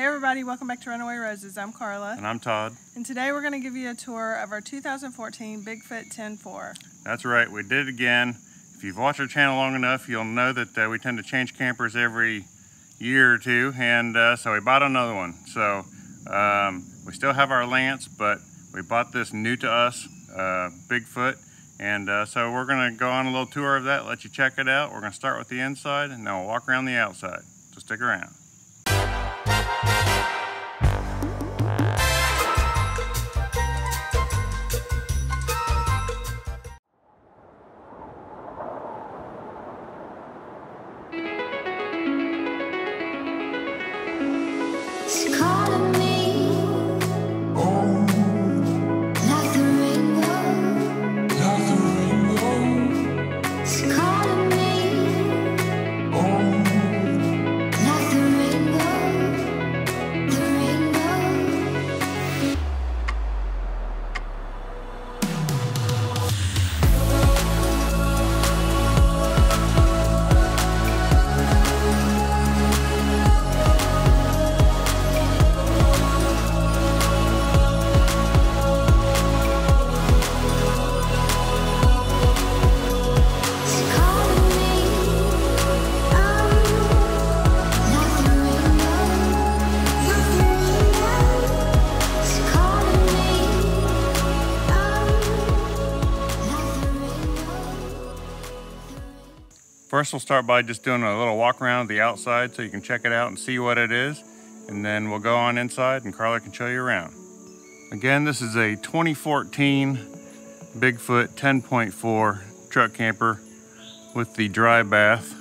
Hey everybody, welcome back to Runaway Roses. I'm Carla. And I'm Todd. And today we're going to give you a tour of our 2014 Bigfoot 10.4. That's right, we did it again. If you've watched our channel long enough, you'll know that we tend to change campers every year or two, and so we bought another one. So we still have our Lance, but we bought this new to us Bigfoot, and so we're going to go on a little tour of that, let you check it out. We're going to start with the inside, and then we'll walk around the outside, so stick around. First, we'll start by just doing a little walk around the outside so you can check it out and see what it is. And then we'll go on inside and Carla can show you around. Again, this is a 2014 Bigfoot 10.4 truck camper with the dry bath.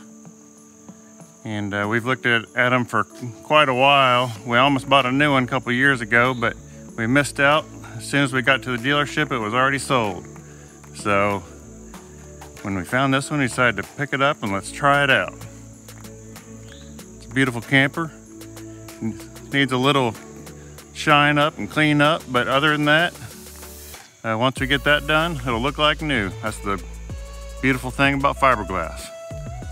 And we've looked at them for quite a while. We almost bought a new one a couple years ago, but we missed out. As soon as we got to the dealership, it was already sold. So when we found this one, we decided to pick it up and let's try it out. It's a beautiful camper. It needs a little shine up and clean up, but other than that, once we get that done, it'll look like new. That's the beautiful thing about fiberglass.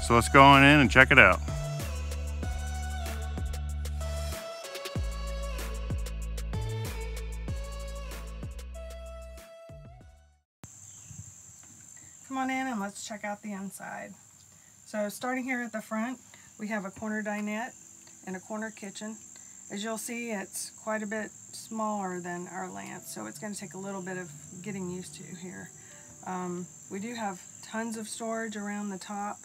So let's go on in and check it out. Come on in and let's check out the inside. So starting here at the front, we have a corner dinette and a corner kitchen. As you'll see, it's quite a bit smaller than our Lance, so it's going to take a little bit of getting used to here. We do have tons of storage around the top.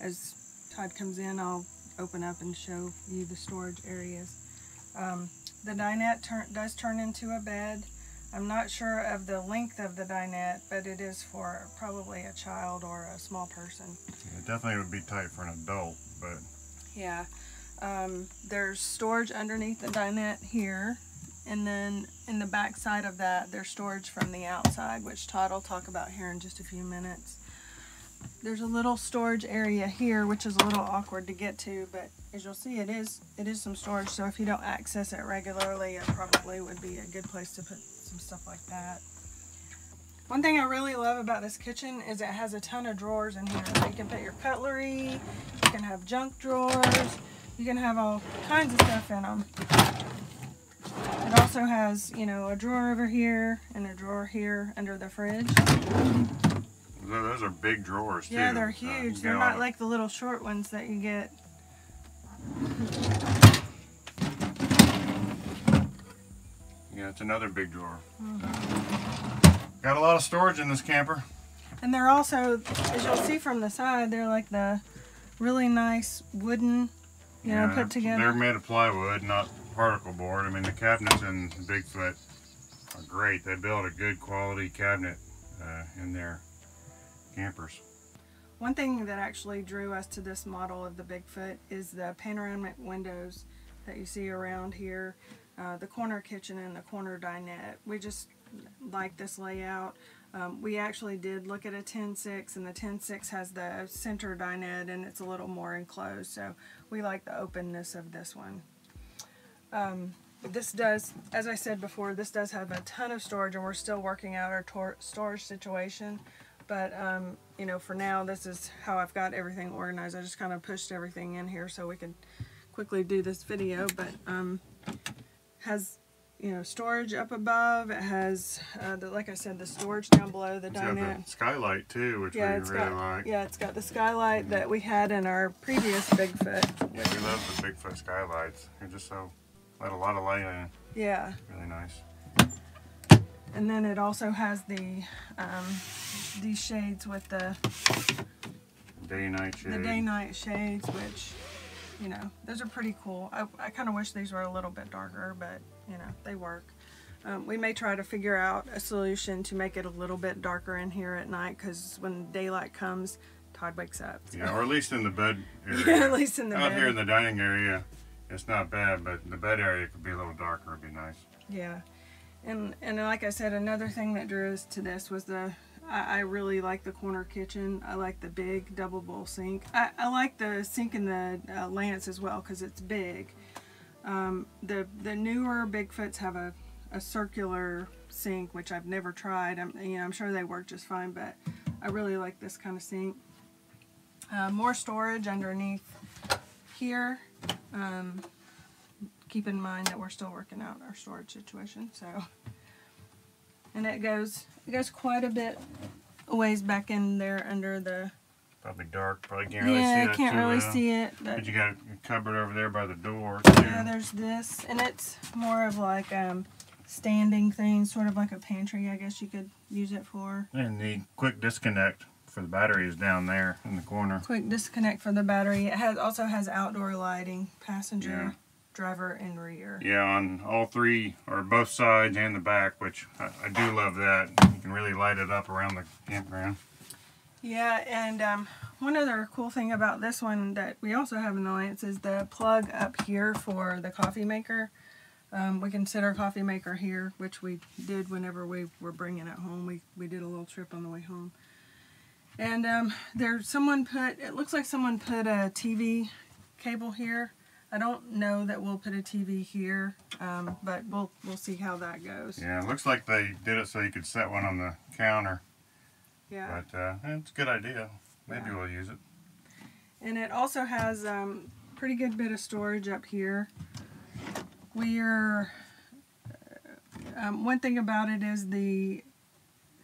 As Todd comes in, I'll open up and show you the storage areas. The dinette does turn into a bed. I'm not sure of the length of the dinette, but it is for probably a child or a small person. Yeah, it definitely would be tight for an adult, but yeah. There's storage underneath the dinette here, and then in the back side of that, there's storage from the outside, which Todd will talk about here in just a few minutes. There's a little storage area here, which is a little awkward to get to, but as you'll see, it is some storage, so if you don't access it regularly, it probably would be a good place to put some stuff like that. One thing I really love about this kitchen is it has a ton of drawers in here. So you can put your cutlery, you can have junk drawers, you can have all kinds of stuff in them. It also has, you know, a drawer over here and a drawer here under the fridge. Those are big drawers too. Yeah, they're huge. They're not like the little short ones that you get. Yeah, it's another big drawer. Mm-hmm. Got a lot of storage in this camper. And they're also, as you'll see from the side, they're like the really nice wooden, you know, put together. They're made of plywood, not particle board. I mean, the cabinets in Bigfoot are great. They build a good quality cabinet in their campers. One thing that actually drew us to this model of the Bigfoot is the panoramic windows that you see around here. The corner kitchen and the corner dinette. We just like this layout. We actually did look at a 10.6, and the 10.6 has the center dinette and it's a little more enclosed, so we like the openness of this one. This does, as I said before, this does have a ton of storage, and we're still working out our storage situation, but you know, for now, this is how I've got everything organized. I just kind of pushed everything in here so we could quickly do this video, but has, you know, storage up above. It has the, like I said, the storage down below, the dinette, the skylight too, which we really like. Yeah, it's got the skylight that we had in our previous Bigfoot. Yeah, we love the Bigfoot skylights. They're just so, let a lot of light in. Yeah. Really nice. And then it also has the these shades with the day-night shades. The day-night shades, which, you know, those are pretty cool. I kind of wish these were a little bit darker, but, you know, they work. We may try to figure out a solution to make it a little bit darker in here at night, because when daylight comes, Todd wakes up. So. Yeah, or at least in the bed area. Yeah, at least in the bed. Out here in the dining area, it's not bad, but the bed area could be a little darker. It'd be nice. Yeah. And like I said, another thing that drew us to this was the, I really like the corner kitchen. I like the big double bowl sink. I like the sink in the Lance as well, because it's big. The newer Bigfoots have a circular sink, which I've never tried. I'm sure they work just fine, but I really like this kind of sink. More storage underneath here. Keep in mind that we're still working out our storage situation, so. And it goes quite a bit a ways back in there under the. Probably dark, probably can't really see it. Yeah, can't really see it. But you got a cupboard over there by the door too. Yeah, there's this, and it's more of like standing thing, sort of like a pantry, I guess you could use it for. And the quick disconnect for the battery is down there in the corner. Quick disconnect for the battery. It has also has outdoor lighting, passenger. Yeah. Driver and rear. Yeah, on all three, or both sides and the back, which I do love that. You can really light it up around the campground. Yeah, and one other cool thing about this one that we also have in the Lance is the plug up here for the coffee maker. We can set our coffee maker here, which we did whenever we were bringing it home. We did a little trip on the way home. And it looks like someone put a TV cable here. I don't know that we'll put a TV here, but we'll see how that goes. Yeah, it looks like they did it so you could set one on the counter. Yeah. But it's a good idea. Maybe we'll use it. And it also has a pretty good bit of storage up here. One thing about it is the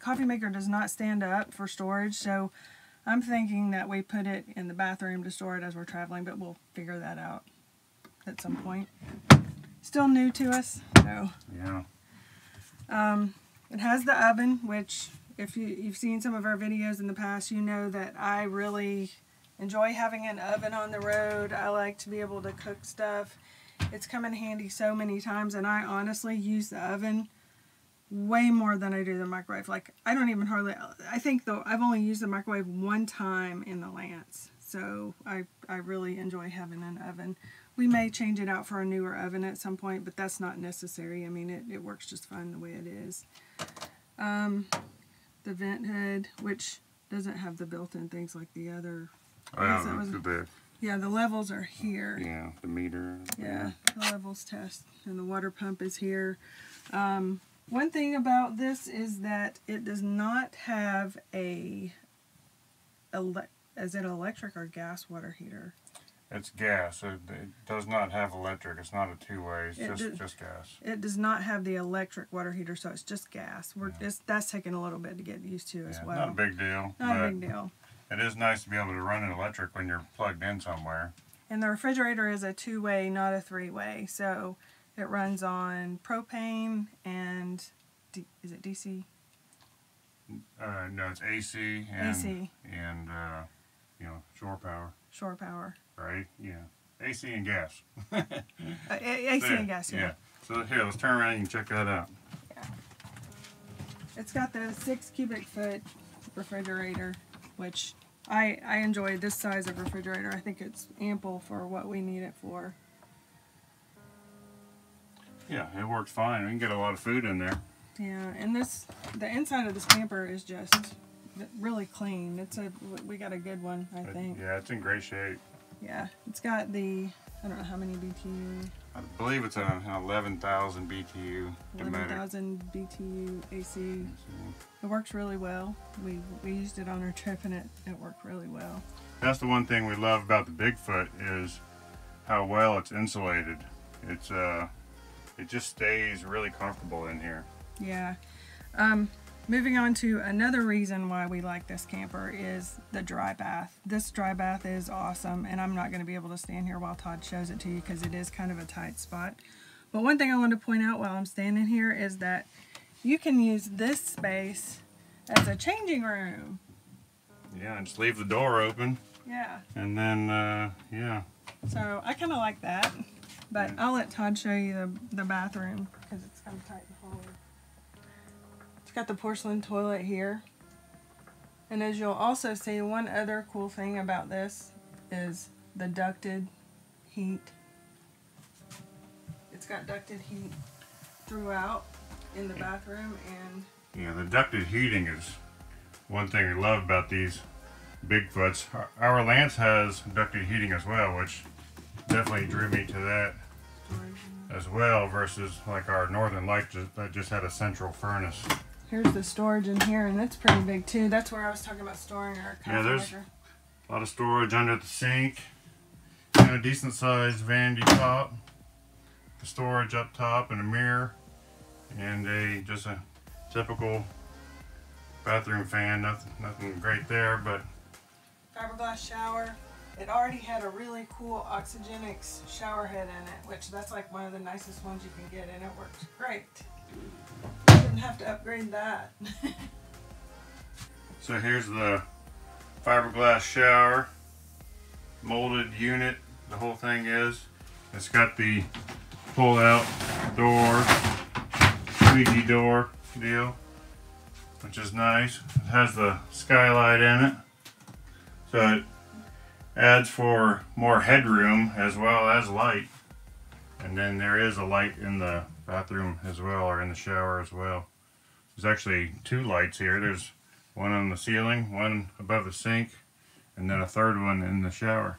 coffee maker does not stand up for storage, so I'm thinking that we put it in the bathroom to store it as we're traveling, but we'll figure that out at some point. Still new to us, so. Yeah. It has the oven, which if you've seen some of our videos in the past, you know that I really enjoy having an oven on the road. I like to be able to cook stuff. It's come in handy so many times, and I honestly use the oven way more than I do the microwave. Like, I don't even hardly, I think though I've only used the microwave one time in the Lance, so I really enjoy having an oven. We may change it out for a newer oven at some point, but that's not necessary. I mean, it works just fine the way it is. The vent hood, which doesn't have the built-in things like the other. Yeah, the levels are here. Yeah, the meter. Yeah, the levels test. And the water pump is here. One thing about this is that it does not have is it electric or gas water heater? It's gas. It does not have electric. It's not a two-way. It's just gas. It does not have the electric water heater, so it's just gas. That's taking a little bit to get used to as well. Not a big deal. Not a big deal. It is nice to be able to run an electric when you're plugged in somewhere. And the refrigerator is a two-way, not a three-way. So it runs on propane and is it DC? No, it's AC and you know, shore power. Shore power. Right? Yeah. AC and gas. AC and gas, yeah. So here, let's turn around and you can check that out. Yeah. It's got the 6 cubic foot refrigerator, which I enjoy this size of refrigerator. I think it's ample for what we need it for. Yeah, it works fine. We can get a lot of food in there. Yeah, and the inside of this camper is just really clean. We got a good one, I think. Yeah, it's in great shape. Yeah, it's got the, I don't know how many BTU. I believe it's an 11,000 BTU. 11,000 BTU AC. It works really well. We used it on our trip and it worked really well. That's the one thing we love about the Bigfoot is how well it's insulated. It's it just stays really comfortable in here. Yeah. Moving on to another reason why we like this camper is the dry bath. This dry bath is awesome, and I'm not going to be able to stand here while Todd shows it to you because it is kind of a tight spot. But one thing I want to point out while I'm standing here is that you can use this space as a changing room. Yeah, and just leave the door open. Yeah. And then, yeah. So I kind of like that, but I'll let Todd show you the bathroom because it's kind of tight and hollow. It's got the porcelain toilet here. And as you'll also see, one other cool thing about this is the ducted heat. It's got ducted heat throughout in the bathroom. And yeah, the ducted heating is one thing I love about these Bigfoots. Our Lance has ducted heating as well, which definitely drew me to that as well, versus like our Northern Lite that just had a central furnace. Here's the storage in here, and that's pretty big too. That's where I was talking about storing our coffee. Yeah, there's a lot of storage under the sink, and a decent sized vanity top, the storage up top, and a mirror, and a just a typical bathroom fan. Nothing great there, but fiberglass shower. It already had a really cool Oxygenics shower head in it, which that's like one of the nicest ones you can get, and it works great. You didn't have to upgrade that. So here's the fiberglass shower, molded unit, the whole thing is. It's got the pull-out door, squeegee door deal, which is nice. It has the skylight in it, so it adds for more headroom as well as light. And then there is a light in the bathroom as well, or in the shower as well. There's actually two lights here. There's one on the ceiling, one above the sink, and then a third one in the shower.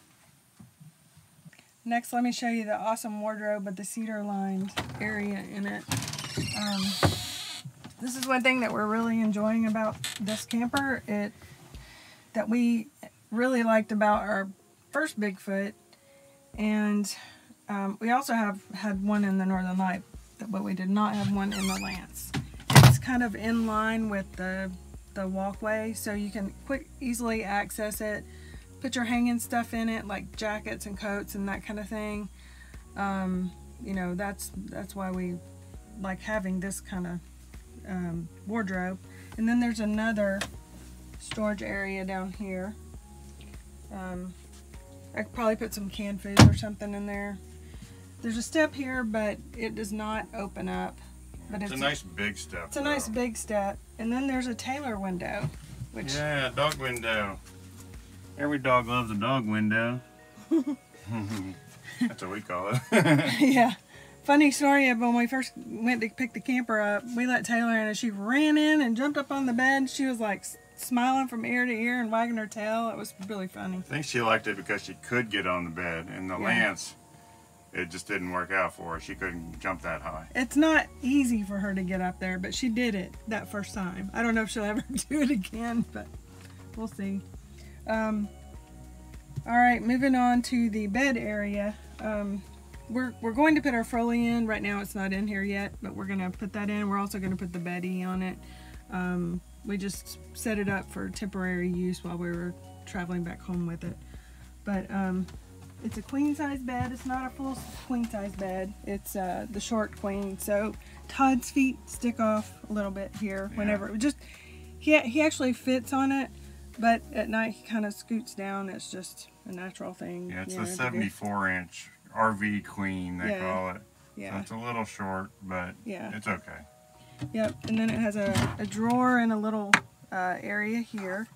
Next, let me show you the awesome wardrobe with the cedar lined area in it. This is one thing that we're really enjoying about this camper, that we really liked about our first Bigfoot, and we also had one in the Northern Lite, but we did not have one in the Lance. It's kind of in line with the walkway, so you can easily access it, put your hanging stuff in it, like jackets and coats and that kind of thing. You know, that's why we like having this kind of wardrobe. And then there's another storage area down here. I could probably put some canned food or something in there. There's a step here, but it does not open up. But it's a nice big step. It's a nice big step. And then there's a Taylor window, which yeah, dog window. Every dog loves a dog window. That's what we call it. Yeah. Funny story of when we first went to pick the camper up, we let Taylor in and she ran in and jumped up on the bed. She was like smiling from ear to ear and wagging her tail. It was really funny. I think she liked it because she could get on the bed. And the Lance, it just didn't work out for her. She couldn't jump that high. It's not easy for her to get up there, but she did it that first time. I don't know if she'll ever do it again, but we'll see. All right, moving on to the bed area. We're going to put our Froli in. Right now it's not in here yet, but we're going to put that in. We're also going to put the beddie on it. We just set it up for temporary use while we were traveling back home with it. But it's a queen size bed. It's not a full queen size bed. It's the short queen. So Todd's feet stick off a little bit here. Yeah. Whenever he actually fits on it, but at night he kind of scoots down. It's just a natural thing. Yeah, it's the 74-inch RV queen they call it. Yeah. So it's a little short, but it's okay. Yep, and then it has a drawer and a little area here.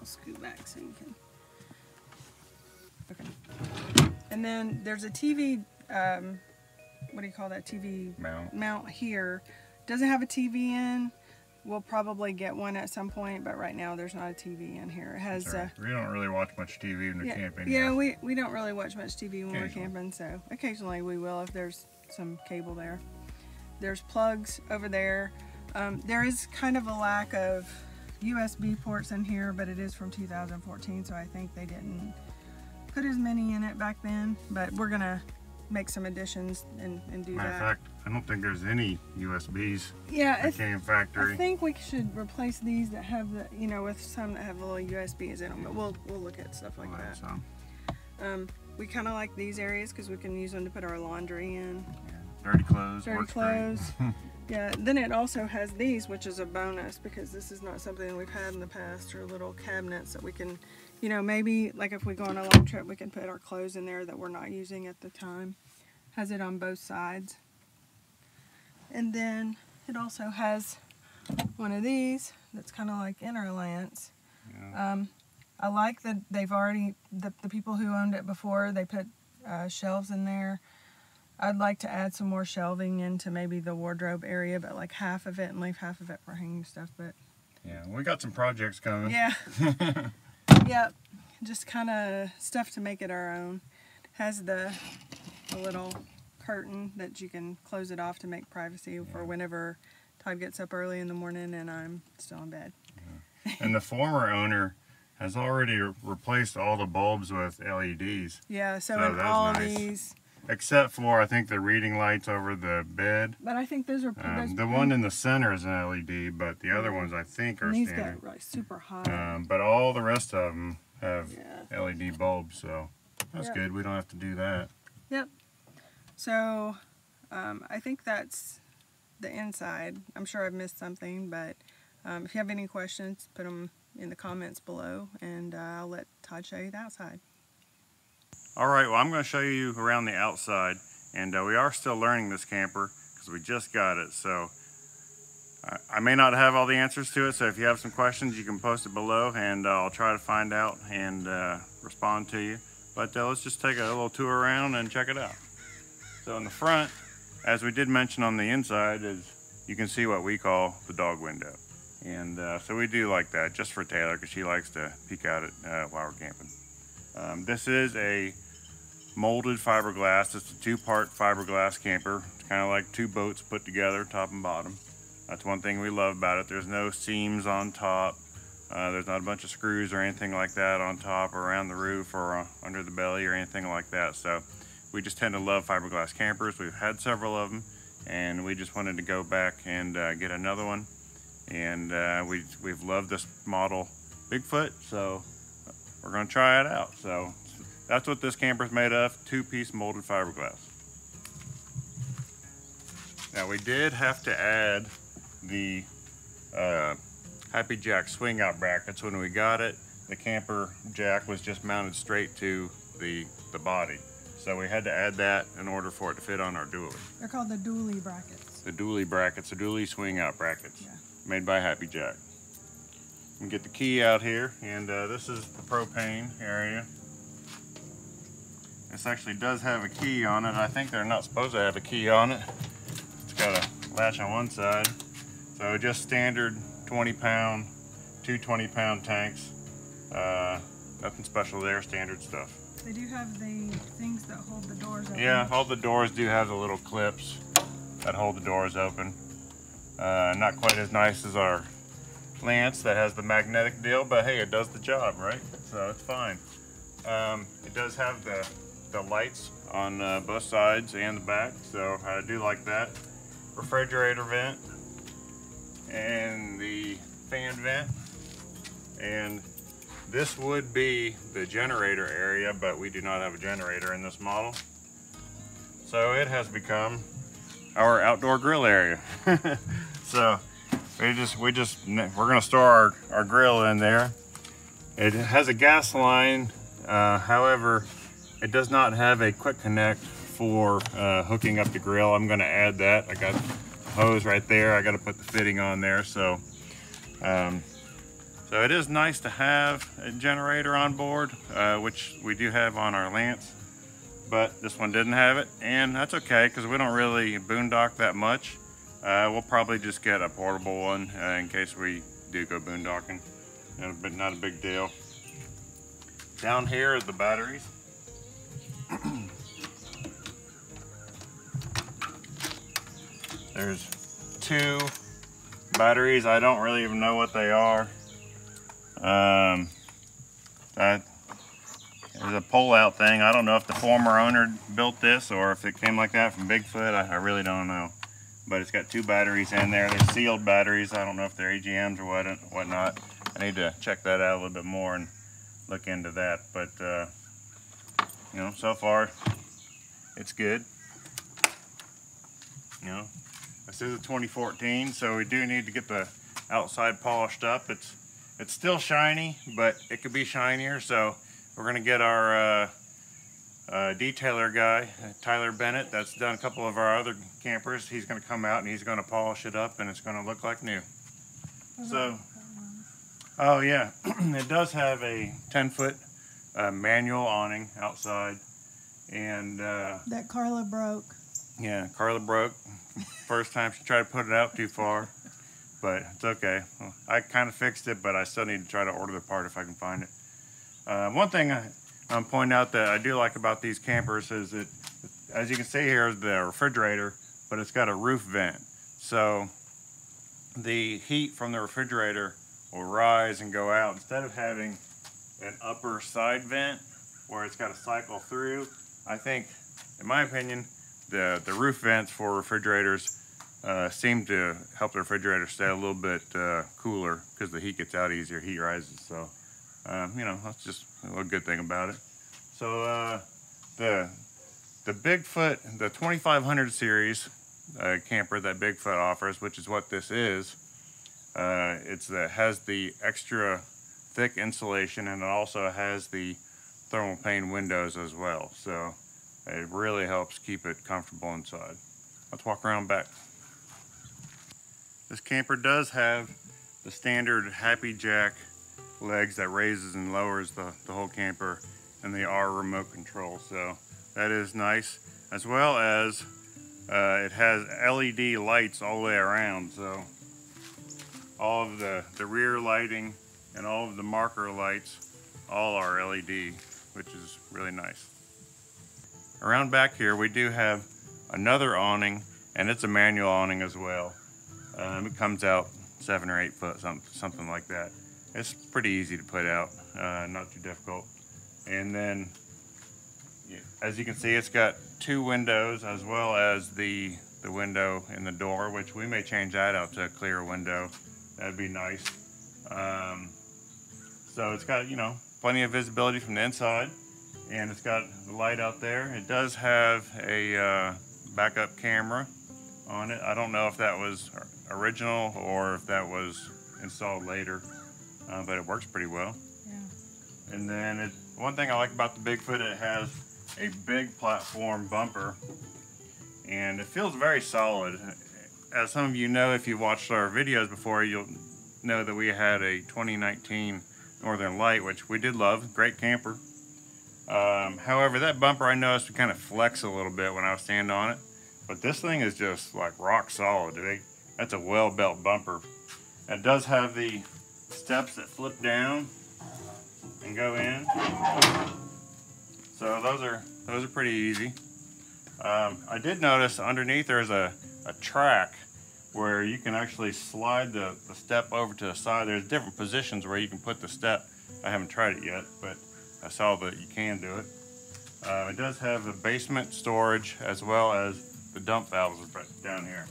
I'll scoot back so you can. Okay. And then there's a TV, what do you call that? TV mount here. Doesn't have a TV in. We'll probably get one at some point, but right now there's not a TV in here. It has. We don't really watch much TV when we're camping. Yeah, we don't really watch much TV when we're camping, so occasionally we will if there's some cable there. There's plugs over there. There is kind of a lack of USB ports in here, but it is from 2014, so I think they didn't put as many in it back then, but we're gonna make some additions and do that. Matter of fact, I don't think there's any USBs. Yeah, that came factory. I think we should replace these that have the, you know, with some that have the little USBs in them. But we'll look at stuff like that. We kind of like these areas because we can use them to put our laundry in. Yeah. Dirty clothes. Dirty clothes. Yeah. Then it also has these, which is a bonus because this is not something we've had in the past, or little cabinets that we can, you know, maybe like if we go on a long trip, we can put our clothes in there that we're not using at the time. Has it on both sides. And then it also has one of these that's kind of like inner lance. Yeah. I like that they've already, the people who owned it before, they put shelves in there. I'd like to add some more shelving into maybe the wardrobe area, but like half of it, and leave half of it for hanging stuff. But yeah, we got some projects coming. Yeah. Yep. Just kind of stuff to make it our own. Has the little curtain that you can close it off to make privacy for whenever Todd gets up early in the morning and I'm still in bed. Yeah. And the former owner has already replaced all the bulbs with LEDs. Yeah, so in all these, except for I think the reading lights over the bed. But I think those are the one in the center is an LED, but the other ones I think are standard. These got really super high. But all the rest of them have LED bulbs, so that's good. We don't have to do that. Yep. So I think that's the inside. I'm sure I've missed something, but if you have any questions, put them in the comments below, and I'll let Todd show you the outside. All right, well, I'm going to show you around the outside, and we are still learning this camper because we just got it, so I may not have all the answers to it, so if you have some questions, you can post it below, and I'll try to find out and respond to you. But let's just take a little tour around and check it out. So in the front, as we did mention on the inside, is you can see what we call the dog window. And so we do like that just for Taylor because she likes to peek out at, while we're camping. This is a molded fiberglass. It's a two-part fiberglass camper. It's kind of like two boats put together, top and bottom. That's one thing we love about it. There's no seams on top. There's not a bunch of screws or anything like that on top or around the roof or under the belly or anything like that. So we just tend to love fiberglass campers. We've had several of them, and we just wanted to go back and get another one. And we've loved this model Bigfoot, so we're gonna try it out. So that's what this camper's made of, two-piece molded fiberglass. Now we did have to add the HappiJac swing out brackets when we got it. The camper jack was just mounted straight to the body. So we had to add that in order for it to fit on our dually. They're called the dually brackets. The dually brackets, the dually swing out brackets. Yeah. Made by HappiJac. We get the key out here, and this is the propane area. This actually does have a key on it. I think they're not supposed to have a key on it. It's got a latch on one side. So just standard 20-pound, two 20-pound tanks. Nothing special there, standard stuff. They do have the things that hold the doors open. Yeah, all the doors do have the little clips that hold the doors open. Not quite as nice as our Lance that has the magnetic deal, but hey, it does the job, right? So it's fine. It does have the lights on both sides and the back, so I do like that. Refrigerator vent and the fan vent. And this would be the generator area, but we do not have a generator in this model. So it has become our outdoor grill area. So we're gonna store our grill in there. It has a gas line, however, it does not have a quick connect for hooking up the grill. I'm gonna add that. I got the hose right there. I gotta put the fitting on there. So, so it is nice to have a generator on board, which we do have on our Lance, but this one didn't have it, and that's okay because we don't really boondock that much. We'll probably just get a portable one in case we do go boondocking, but not a big deal. Down here are the batteries. There's two batteries. I don't really even know what they are. is a pull-out thing. I don't know if the former owner built this or if it came like that from Bigfoot. I really don't know. But it's got two batteries in there. They're sealed batteries. I don't know if they're AGMs or whatnot. I need to check that out a little bit more and look into that. But, you know, so far, it's good. You know, this is a 2014, so we do need to get the outside polished up. It's still shiny, but it could be shinier, so we're going to get our detailer guy, Tyler Bennett, that's done a couple of our other campers. He's going to come out and he's going to polish it up, and it's going to look like new. So, oh yeah, it does have a 10-foot manual awning outside, and that Carla broke. Yeah, Carla broke. First time she tried to put it out too far. But it's okay. I kind of fixed it, but I still need to try to order the part if I can find it. One thing I'm pointing out that I do like about these campers is that, as you can see here, is the refrigerator, but it's got a roof vent. So the heat from the refrigerator will rise and go out. Instead of having an upper side vent where it's got to cycle through, I think, in my opinion, the roof vents for refrigerators seem to help the refrigerator stay a little bit cooler because the heat gets out easier, heat rises. So, you know, that's just a good thing about it. So, the Bigfoot, the 2500 series camper that Bigfoot offers, which is what this is, it has the extra thick insulation, and it also has the thermal pane windows as well. So, it really helps keep it comfortable inside. Let's walk around back. This camper does have the standard HappiJac legs that raises and lowers the whole camper, and they are remote control, so that is nice. As well as it has LED lights all the way around, so all of the rear lighting and all of the marker lights all are LED, which is really nice. Around back here we do have another awning, and it's a manual awning as well. It comes out 7 or 8 foot, something like that. It's pretty easy to put out, not too difficult. And then, as you can see, it's got two windows as well as the window in the door, which we may change that out to a clear window. That'd be nice. So it's got, you know, plenty of visibility from the inside, and it's got the light out there. It does have a backup camera on it. I don't know if that was original or if that was installed later, but it works pretty well. Yeah. And then one thing I like about the Bigfoot, it has a big platform bumper, and it feels very solid. As some of you know, if you've watched our videos before, you'll know that we had a 2019 Northern Lite, which we did love, great camper. However, that bumper I noticed would kind of flex a little bit when I was standing on it. But this thing is just like rock solid. That's a well-built bumper. It does have the steps that flip down and go in. So those are pretty easy. I did notice underneath there's a track where you can actually slide the step over to the side. There's different positions where you can put the step. I haven't tried it yet, but I saw that you can do it. It does have a basement storage as well as the dump valves down here.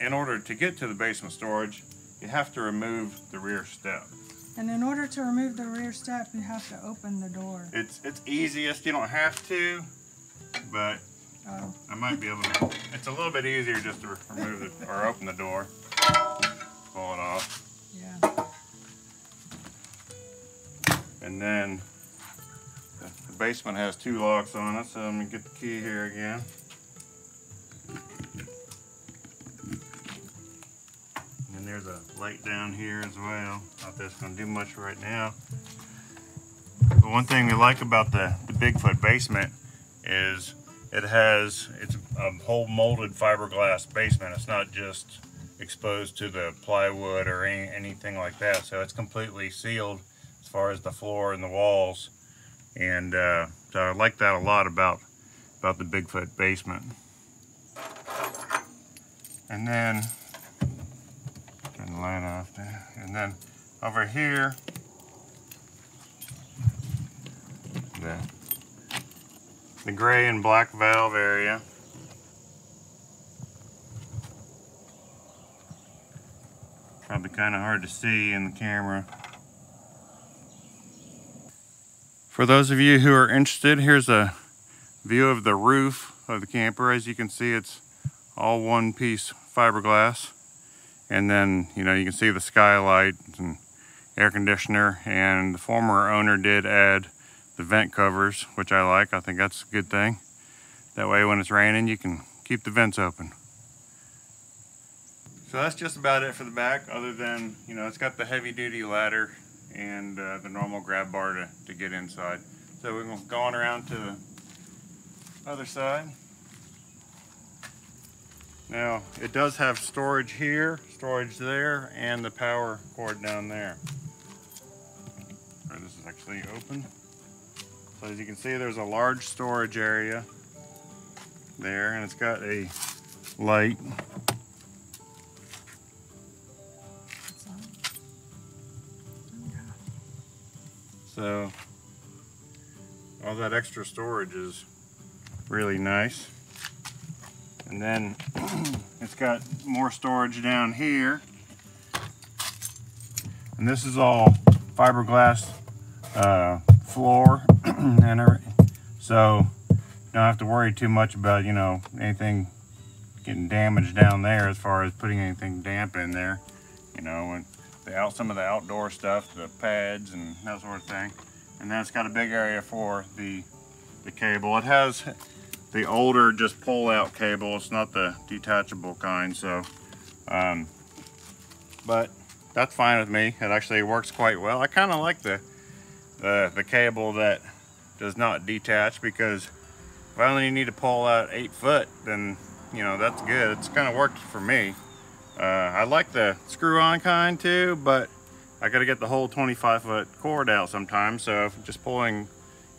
In order to get to the basement storage, you have to remove the rear step. And in order to remove the rear step, you have to open the door. It's easiest. You don't have to, but oh. I might be able to. It's a little bit easier just to remove it or open the door. Pull it off. Yeah. And then the basement has two locks on it, so I'm gonna get the key here again. And there's a light down here as well. Not that it's gonna do much right now. But one thing we like about the Bigfoot basement is it's a whole molded fiberglass basement. It's not just exposed to the plywood or anything like that. So it's completely sealed as far as the floor and the walls, and so I like that a lot about the Bigfoot basement. And then turn the light off there. And then over here the gray and black valve area. Probably kind of hard to see in the camera. For those of you who are interested, here's a view of the roof of the camper. As you can see, it's all one piece fiberglass. And then, you know, you can see the skylight and air conditioner. And the former owner did add the vent covers, which I like. I think that's a good thing. That way when it's raining, you can keep the vents open. So that's just about it for the back, other than, you know, it's got the heavy duty ladder and the normal grab bar to get inside. So we're going to go on around to the other side. Now it does have storage here, storage there, and the power cord down there. Or this is actually open. So as you can see, there's a large storage area there, and it's got a light. So all that extra storage is really nice. And then it's got more storage down here. And this is all fiberglass floor and everything. So you don't have to worry too much about, you know, anything getting damaged down there as far as putting anything damp in there, you know. And some of the outdoor stuff, the pads and that sort of thing. And then it's got a big area for the cable. It has the older just pull-out cable. It's not the detachable kind, so. But that's fine with me. It actually works quite well. I kind of like the cable that does not detach, because if I only need to pull out 8 foot, then, you know, that's good. It's kind of worked for me. I like the screw-on kind too, but I gotta get the whole 25-foot cord out sometimes. So if just pulling,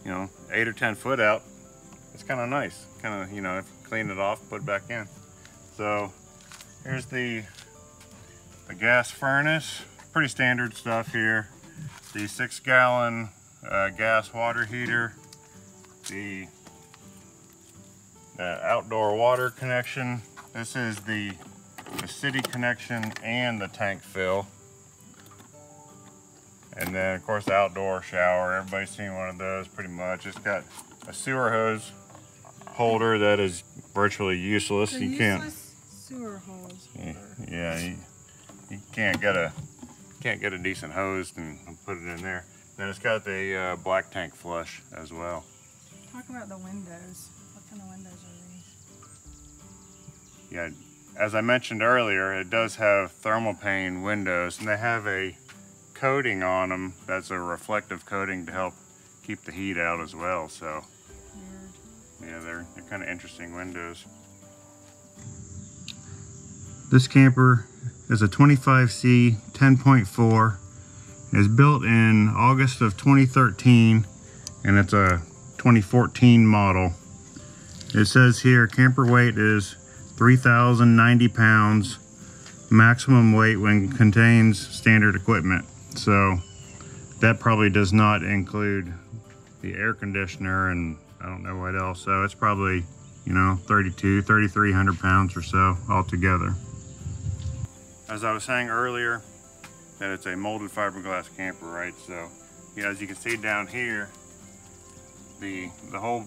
you know, 8 or 10 foot out, it's kind of nice. Kind of, you know, if you clean it off, put it back in. So here's the gas furnace. Pretty standard stuff here. The 6-gallon gas water heater. The outdoor water connection. This is the city connection and the tank fill. And then of course the outdoor shower, everybody's seen one of those pretty much. It's got a sewer hose holder that is virtually useless. The you can't sewer hose. Yeah, you can't get a decent hose and put it in there. Then it's got the black tank flush as well. Talk about the windows. What kind of windows are these? Yeah, as I mentioned earlier, it does have thermal pane windows, and they have a coating on them that's a reflective coating to help keep the heat out as well. So yeah, they're kind of interesting windows. This camper is a 25C 10.4. It was built in August of 2013, and it's a 2014 model. It says here camper weight is 3,090 pounds, maximum weight when contains standard equipment. So that probably does not include the air conditioner and I don't know what else. So it's probably, you know, 3,300 pounds or so altogether. As I was saying earlier, that it's a molded fiberglass camper, right? So yeah, as you can see down here, the whole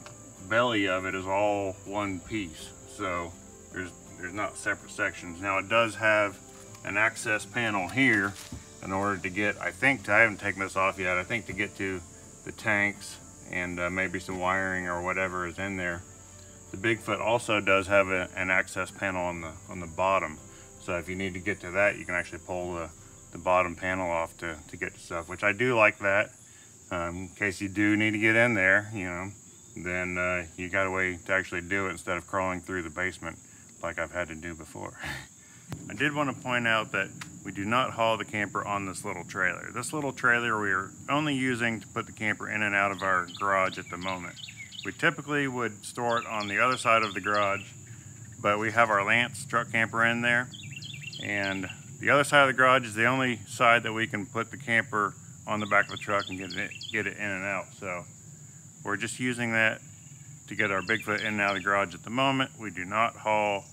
belly of it is all one piece. So there's not separate sections. Now it does have an access panel here in order to get, I think, I haven't taken this off yet, I think to get to the tanks and maybe some wiring or whatever is in there. The Bigfoot also does have an access panel on the bottom. So if you need to get to that, you can actually pull the bottom panel off to get to stuff, which I do like that. In case you do need to get in there, you know, then you got a way to actually do it instead of crawling through the basement like I've had to do before. I did want to point out that we do not haul the camper on this little trailer. This little trailer we are only using to put the camper in and out of our garage at the moment. We typically would store it on the other side of the garage, but we have our Lance truck camper in there, and the other side of the garage is the only side that we can put the camper on the back of the truck and get it in and out. So We're just using that to get our Bigfoot in and out of the garage at the moment. We do not haul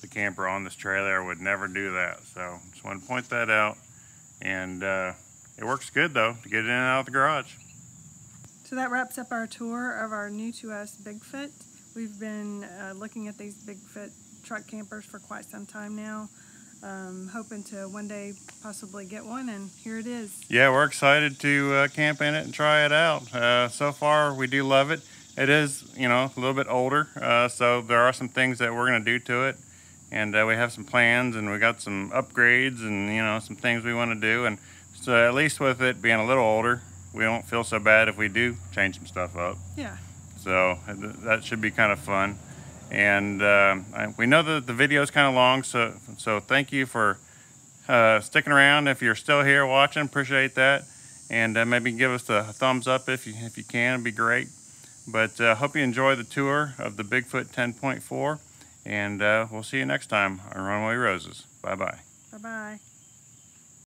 the camper on this trailer. I would never do that. So just want to point that out. And it works good though, to get it in and out of the garage. So that wraps up our tour of our new to us Bigfoot. We've been looking at these Bigfoot truck campers for quite some time now. Hoping to one day possibly get one, and here it is. Yeah, we're excited to camp in it and try it out. So far, we do love it. It is, you know, a little bit older, so there are some things that we're going to do to it, and we have some plans, and we got some upgrades, and you know, some things we want to do. And so, at least with it being a little older, we don't feel so bad if we do change some stuff up. Yeah. So that should be kind of fun. And we know that the video is kind of long, so thank you for sticking around. If you're still here watching, appreciate that, and maybe give us a thumbs up if you can. It'd be great. But hope you enjoy the tour of the Bigfoot 10.4, and we'll see you next time on Runaway Roses. Bye bye. Bye bye.